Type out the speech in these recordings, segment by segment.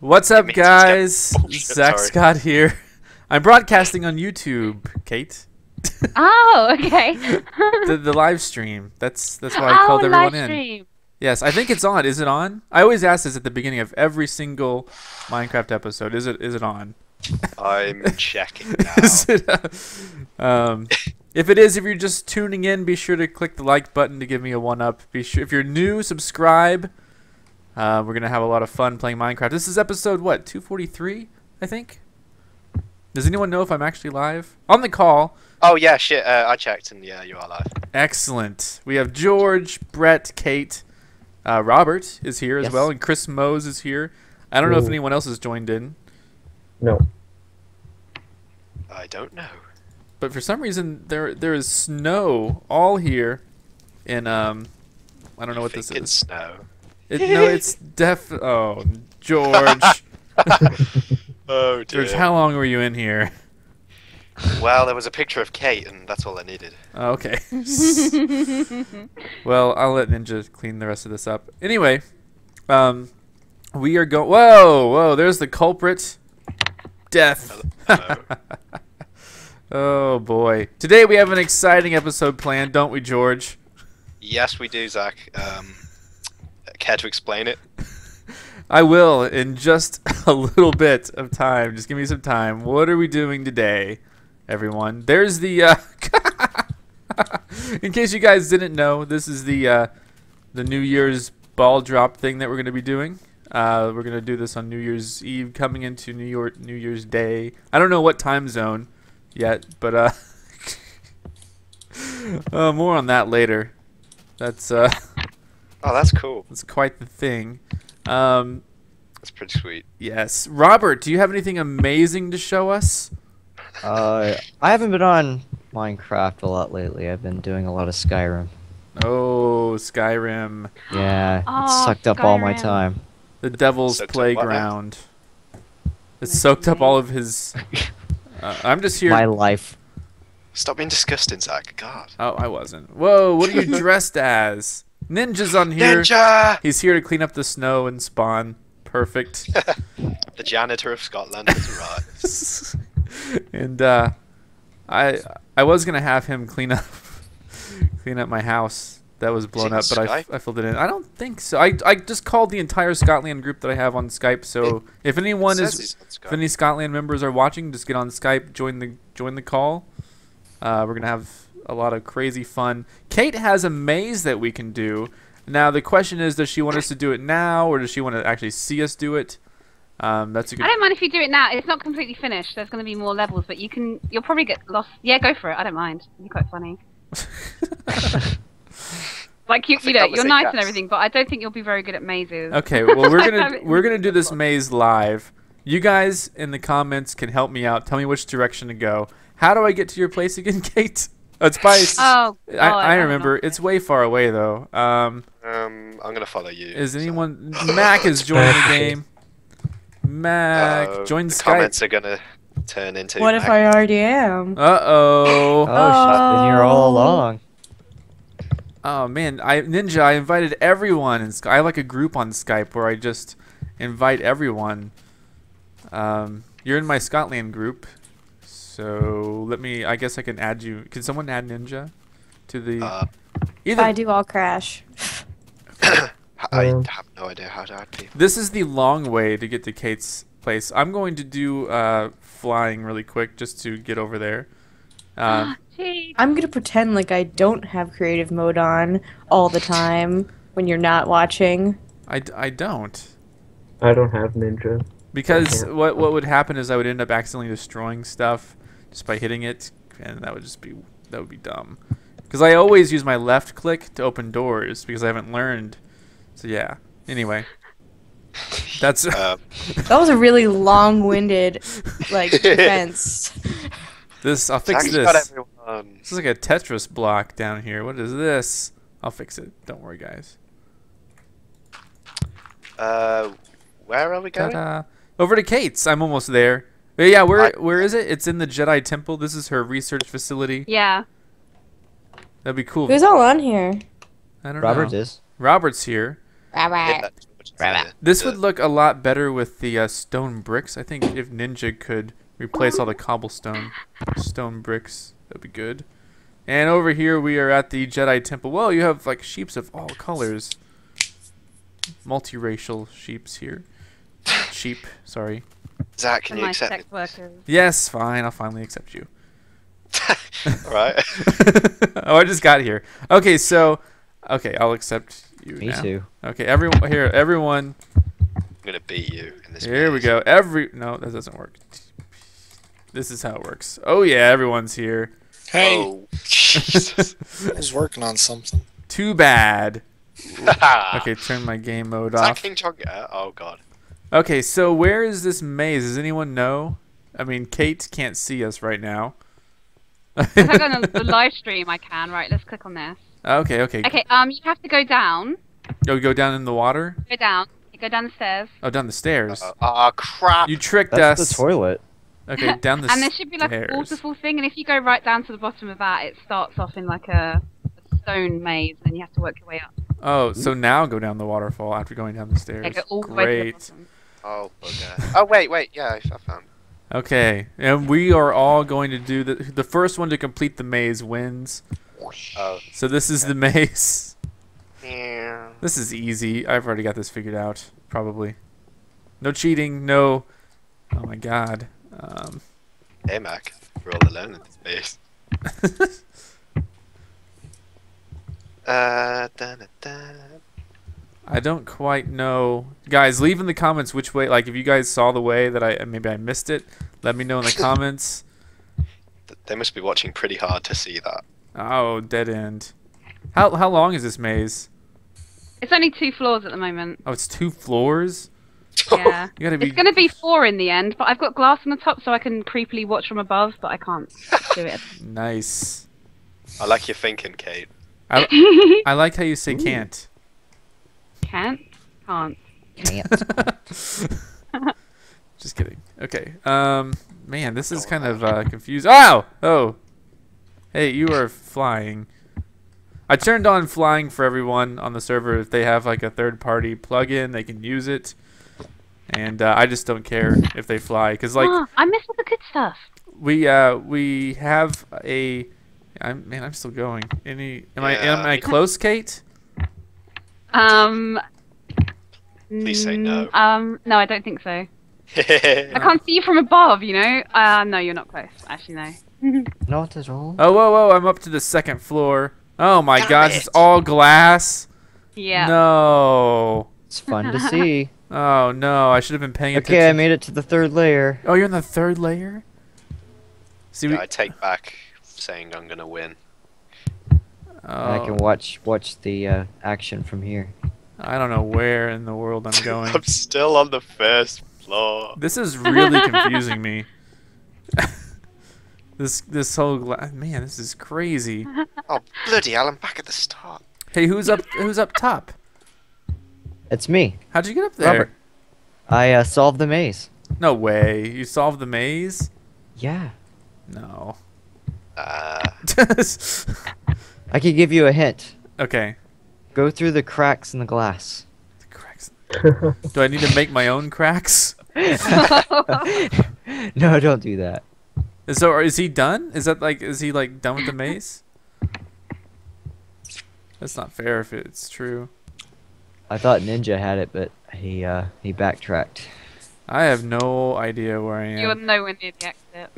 What's up, guys? Oh, shit, Zach sorry. Scott here. I'm broadcasting on YouTube, Kate. Oh, okay. the live stream. That's why I called everyone in. Yes, I think it's on. Is it on? I always ask this at the beginning of every single Minecraft episode. Is it on? I'm checking now. If it is, if you're just tuning in, be sure to click the like button to give me a one up. Be sure if you're new, subscribe. We're gonna have a lot of fun playing Minecraft. This is episode what, 243, I think. Does anyone know if I'm actually live on the call? Oh yeah, shit. I checked, and yeah, you are live. Excellent. We have George, Brett, Kate, Robert is here as well, and Chris Mose is here. I don't know if anyone else has joined in. No. I don't know. But for some reason, there is snow all here, and I don't know what this is. It's snow. No, it's oh, George. Oh, dear. George, how long were you in here? Well, there was a picture of Kate, and that's all I needed. Okay. Well, I'll let Ninja clean the rest of this up. Anyway, we are going... Whoa, whoa, there's the culprit. Death. Hello. Oh, boy. Today we have an exciting episode planned, don't we, George? Yes, we do, Zach. Care to explain it? I will in just a little bit of time. Just give me some time. What are we doing today, everyone? There's the in case you guys didn't know, this is the New Year's ball drop thing that we're going to be doing. We're going to do this on New Year's Eve, coming into New Year's Day. I don't know what time zone yet, but more on that later. That's Oh, that's cool. That's quite the thing. That's pretty sweet. Yes. Robert, do you have anything amazing to show us? I haven't been on Minecraft a lot lately. I've been doing a lot of Skyrim. Oh, Skyrim. Yeah, it sucked up all my time. The Devil's Playground. It soaked up all of his... I'm just here... My life. Stop being disgusting, Zach. God. Oh, I wasn't. Whoa, what are you dressed as? Ninja's on here. Ninja! He's here to clean up the snow and spawn. Perfect. The janitor of Scotland has arrived. And I was gonna have him clean up my house that was blown up, but I filled it in. I don't think so. I just called the entire Scotland group that I have on Skype. So if anyone is, if any Scotland members are watching, just get on Skype, join the call. We're gonna have a lot of crazy fun. Kate has a maze that we can do. Now the question is, does she want us to do it now, or does she want to actually see us do it? That's a good. I don't mind if you do it now. It's not completely finished. There's going to be more levels, but you can. You'll probably get lost. Yeah, go for it. I don't mind. It'd be quite funny. Like you know, you're nice and everything, but I don't think you'll be very good at mazes. Okay, well we're gonna do this maze live. You guys in the comments can help me out. Tell me which direction to go. How do I get to your place again, Kate? It's by. Oh, I remember. It's way far away though. I'm gonna follow you. Is anyone? Mac is joining the game. Mac, join the Skype. Comments are gonna turn into. What Mac. If I already am? Uh-oh. Oh, shit, you're all along. Oh man, Ninja. I invited everyone. In I have like a group on Skype where I just invite everyone. You're in my Scotland group. So let me. I guess I can add you. Can someone add Ninja to the? Either. If I do, I'll crash. I have no idea how to add people. This is the long way to get to Kate's place. I'm going to do flying really quick just to get over there. I'm gonna pretend like I don't have creative mode on all the time when you're not watching. I don't. I don't have Ninja. Because what would happen is I would end up accidentally destroying stuff just by hitting it, and that would be dumb. Because I always use my left click to open doors because I haven't learned. So yeah. Anyway, that's that was a really long-winded like defense. This I'll fix this. This is like a Tetris block down here. What is this? I'll fix it. Don't worry, guys. Where are we going? Over to Kate's. I'm almost there. But yeah, where is it? It's in the Jedi Temple. This is her research facility. Yeah. That'd be cool. Who's all on here? I don't know. Robert is. Robert's here. Robert. This would look a lot better with the stone bricks. I think if Ninja could replace all the cobblestone stone bricks, that'd be good. And over here we are at the Jedi Temple. Well, you have like sheeps of all colors. Multiracial sheeps here. Sheep, sorry. Zach, can you accept me? Yes, fine. I'll finally accept you. All right. Oh, I just got here. Okay, so... Okay, I'll accept you now. Me too. Okay, everyone... Here, everyone... I'm going to beat you in this Here place. We go. No, that doesn't work. This is how it works. Oh, yeah, everyone's here. Hey! Oh, Jesus. I was working on something. Too bad. Okay, turn my game mode off. Is that King Chong? Oh, God. Okay, so where is this maze? Does anyone know? I mean, Kate can't see us right now. If I go on the live stream, I can. Right, let's click on this. Okay, okay. Okay, you have to go down. Oh, go down in the water? Go down. You go down the stairs. Oh, down the stairs. Oh, crap. You tricked us. That's the toilet. Okay, down the stairs. And there should be like a waterfall thing, and if you go right down to the bottom of that, it starts off in like a stone maze, and you have to work your way up. Oh, so now go down the waterfall after going down the stairs. Okay, all the way to the bottom. Oh, okay. Oh, wait, yeah, I found it. Okay, and we are all going to do the first one to complete the maze wins. Oh. So this is the maze. Yeah. This is easy. I've already got this figured out, probably. No cheating, no... Oh my god. Hey, Mac. We're all alone in this maze. I don't quite know. Guys, leave in the comments which way, like if you guys saw the way that maybe I missed it, let me know in the comments. They must be watching pretty hard to see that. Oh, dead end. How long is this maze? It's only 2 floors at the moment. Oh, it's 2 floors? Yeah. You gotta be... It's gonna be 4 in the end, but I've got glass on the top so I can creepily watch from above, but I can't do it. Nice. I like your thinking, Kate. I like how you say can't. Can't. Just kidding. Okay. Man, this is kind of confusing. Ow! Oh! Hey, you are flying. I turned on flying for everyone on the server. If they have like a third-party plugin, they can use it. And I just don't care if they fly, cause like I miss all the good stuff. We have a. I'm still going. Am I close, Kate? Please say no. No, I don't think so. I can't see you from above, you know? No, you're not close. Actually, no. Not at all. Oh, whoa, whoa, I'm up to the 2nd floor. Oh my gosh, it's all glass. Yeah. No. It's fun to see. Oh no, I should have been paying attention. Okay, I made it to the 3rd layer. Oh, you're in the 3rd layer? See, yeah, I take back saying I'm gonna win. Oh. I can watch the action from here. I don't know where in the world I'm going. I'm still on the 1st floor. This is really confusing me. This whole man, this is crazy. Oh bloody hell! I'm back at the start. Hey, who's up top? It's me. How'd you get up there? Robert. I solved the maze. No way! You solved the maze? Yeah. No. I could give you a hint. Okay. Go through the cracks in the glass. The cracks. Do I need to make my own cracks? No, don't do that. So, is he done? Is he like done with the maze? That's not fair if it's true. I thought Ninja had it, but he backtracked. I have no idea where I am. You are nowhere near the exit.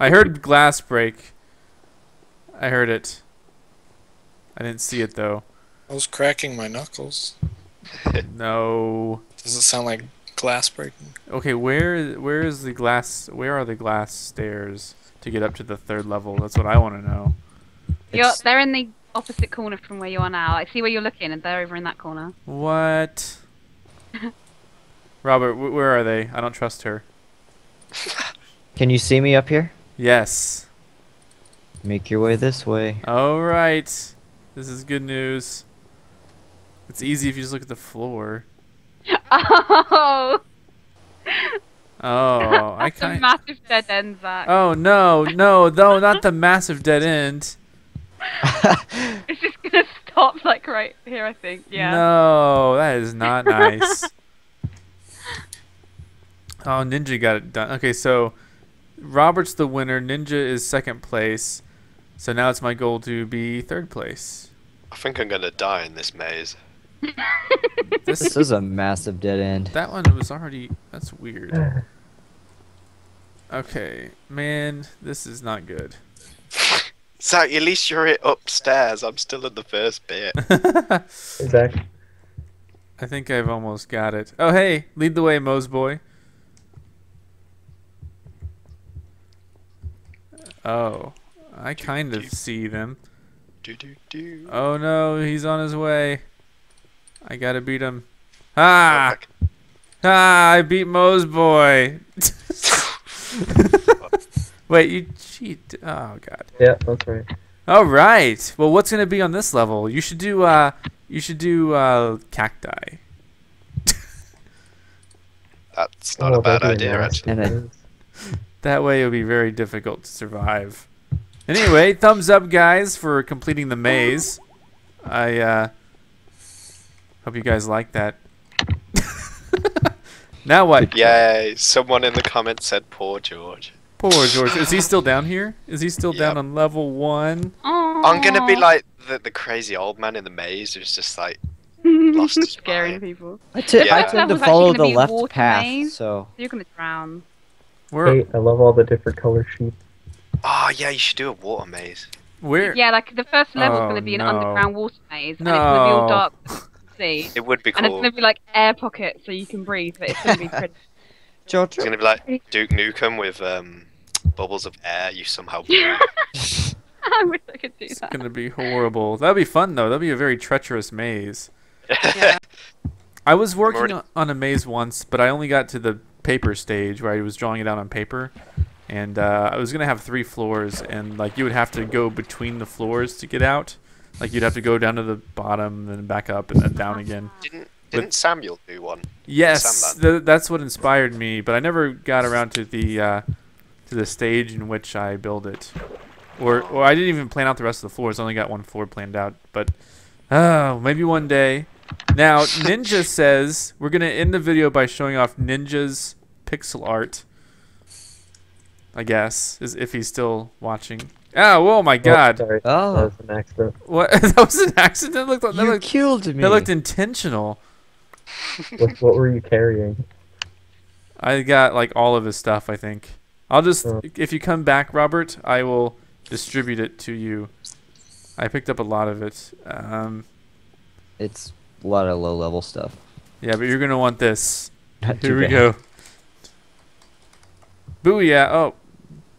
I heard glass break. I heard it. I didn't see it though. I was cracking my knuckles. No. Does it sound like glass breaking? Okay, where is the glass? Where are the glass stairs to get up to the 3rd level? That's what I want to know. They're in the opposite corner from where you are now. I see where you're looking, and they're over in that corner. What? Robert, where are they? I don't trust her. Can you see me up here? Yes. Make your way this way. Alright. This is good news. It's easy if you just look at the floor. Oh! Oh, I kind of... massive dead end, Zach. Oh, no, not the massive dead end. It's just gonna stop, like, right here, I think, yeah. No, that is not nice. Oh, Ninja got it done. Okay, so Robert's the winner. Ninja is second place. So now it's my goal to be third place. I think I'm going to die in this maze. This is a massive dead end. That one was already... That's weird. Okay. Man, this is not good. Zach, at least you're upstairs. I'm still in the first bit. Exactly. I think I've almost got it. Oh, hey. Lead the way, Moe's boy. Oh. I kind of see them. Oh, no. He's on his way. I gotta beat him. Ah! Ah! I beat Moe's boy. Wait, you cheat. Oh, God. Yeah, that's right. All right. Well, what's going to be on this level? You should do, cacti. That's not a bad idea, actually. That way it'll be very difficult to survive. Anyway, thumbs up, guys, for completing the maze. I, hope you guys like that. Now what? Yay, someone in the comments said poor George. Poor George. Is he still down here? Is he still down on level 1? Aww. I'm going to be like the crazy old man in the maze who's just like lost his scaring people. I tend to follow the left path, so you're going to drown. Hey, I love all the different color sheep. Oh, yeah, you should do a water maze. Where? Yeah, like the first level's going to be an underground water maze, and it's going to be all dark. It would be cool. And it's going to be like air pockets so you can breathe, but it's going to be pretty... George. It's going to be like Duke Nukem with bubbles of air you somehow breathe. I wish I could do that. It's going to be horrible. That would be fun, though. That would be a very treacherous maze. Yeah. I was working on a maze once, but I only got to the paper stage where I was drawing it out on paper. And I was going to have 3 floors, and like you would have to go between the floors to get out. Like, you'd have to go down to the bottom, and back up, and then down again. Didn't Samuel do one? Yes, that's what inspired me, but I never got around to the stage in which I build it. Or I didn't even plan out the rest of the floors, I only got 1 floor planned out, but... Oh, maybe one day. Now, Ninja says, we're going to end the video by showing off Ninja's pixel art. I guess, if he's still watching. Oh my God! Sorry. Oh, that was an accident. What? That was an accident. That looked. That you looked, killed me. That looked intentional. What were you carrying? I got like all of his stuff. I think. I'll just. If you come back, Robert, I will distribute it to you. I picked up a lot of it. It's a lot of low-level stuff. Yeah, but you're gonna want this. Here we go. Booyah! Oh,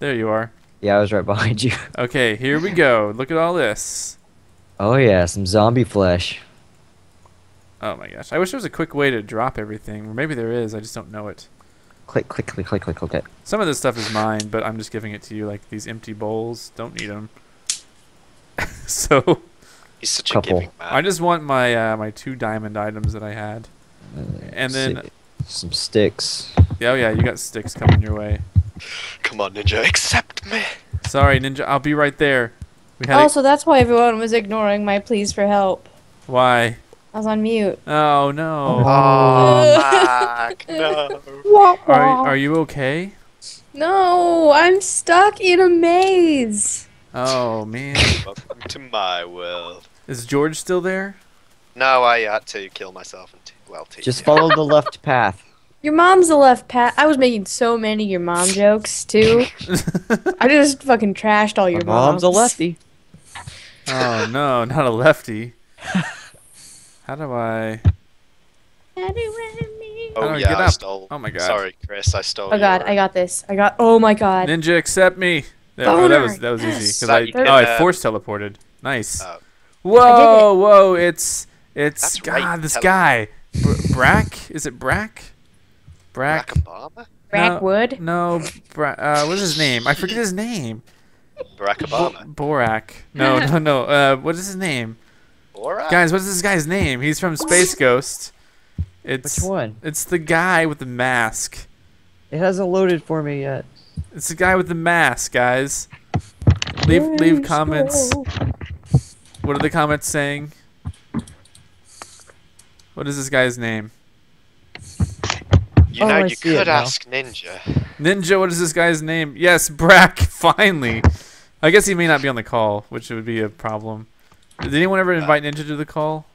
there you are. Yeah, I was right behind you. Okay, here we go. Look at all this. Oh yeah, some zombie flesh. Oh my gosh. I wish there was a quick way to drop everything. Or maybe there is, I just don't know it. Click, click, click, click, click, click. Some of this stuff is mine, but I'm just giving it to you. Like these empty bowls, don't need them. So... He's such a giving man. I just want my my 2 diamond items that I had. And then... Some sticks. Yeah, oh yeah, you got sticks coming your way. Come on, Ninja, accept me. Sorry, Ninja, I'll be right there. We had also, that's why everyone was ignoring my pleas for help. Why? I was on mute. Oh, no. Oh, fuck, no. Are you okay? No, I'm stuck in a maze. Oh, man. Welcome to my world. Is George still there? No, I had to kill myself. Just follow the left path. Your mom's the left path. I was making so many your mom jokes, too. I just fucking trashed all your moms. Mom's a lefty. Oh, no, not a lefty. Oh, yeah, I stole. Oh, my God. Sorry, Chris, I stole. Oh, God, I got this. Oh, my God. Ninja, accept me. There, oh, that was easy. I force teleported. Nice. Whoa, whoa, it's God, this guy. Brak? Is it Brak? Brak Obama? Brak Wood? No, what's his name? I forget his name. Barack Obama. Borak. No, no, no. What is his name? Borak? Guys, what's this guy's name? He's from Space Ghost. Which one? It's the guy with the mask. It hasn't loaded for me yet. It's the guy with the mask, guys. Leave comments. What are the comments saying? What is this guy's name? You know, you could ask Ninja. Ninja, what is this guy's name? Yes, Brak, finally. I guess he may not be on the call, which would be a problem. Did anyone ever invite Ninja to the call?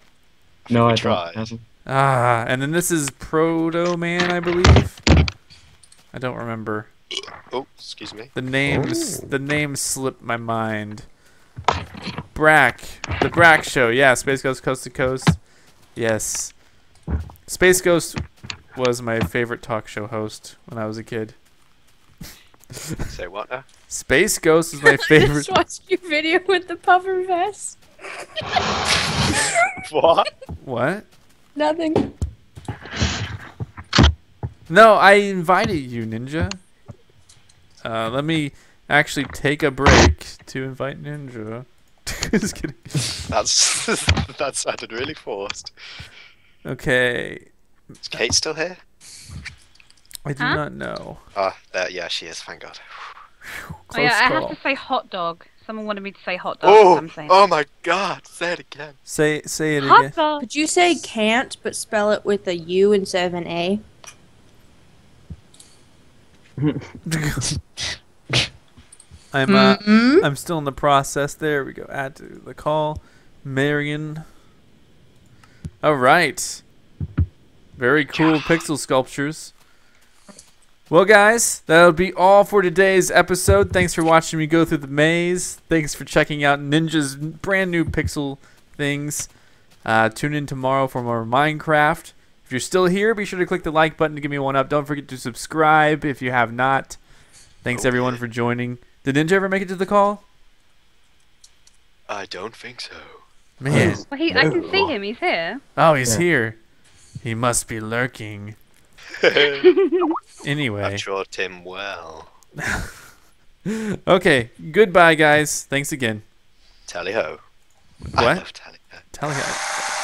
No, I tried. Ah, and then this is Proto Man, I believe. I don't remember. Oh, excuse me. The name slipped my mind. Brak, the Brak Show. Yeah, Space Ghost Coast to Coast. Yes, Space Ghost was my favorite talk show host when I was a kid. Say what now? Space Ghost is my favorite. I just watched your video with the puffer vest. What? What? Nothing. No, I invited you, Ninja. Let me actually take a break to invite Ninja. Just kidding. That sounded really forced. Okay. Is Kate still here? I do not know. Ah, yeah, she is. Thank God. Oh yeah, I have to say hot dog. Someone wanted me to say hot dog. Oh, I'm saying my God! Say it again. Say it again. Hot dog. Could you say can't, but spell it with a U instead of an A? I'm still in the process. There we go. Add to the call, Marion. All right. Very cool pixel sculptures. Well, guys, that'll be all for today's episode. Thanks for watching me go through the maze. Thanks for checking out Ninja's brand new pixel things. Tune in tomorrow for more Minecraft. If you're still here, be sure to click the like button to give me one up. Don't forget to subscribe if you have not. Thanks, everyone, for joining. Did Ninja ever make it to the call? I don't think so. Man. Well, I can see him. He's here. Oh, he's here. He must be lurking. Anyway. I taught him well. Okay. Goodbye, guys. Thanks again. Tally ho. What? I love tally ho. Tally ho.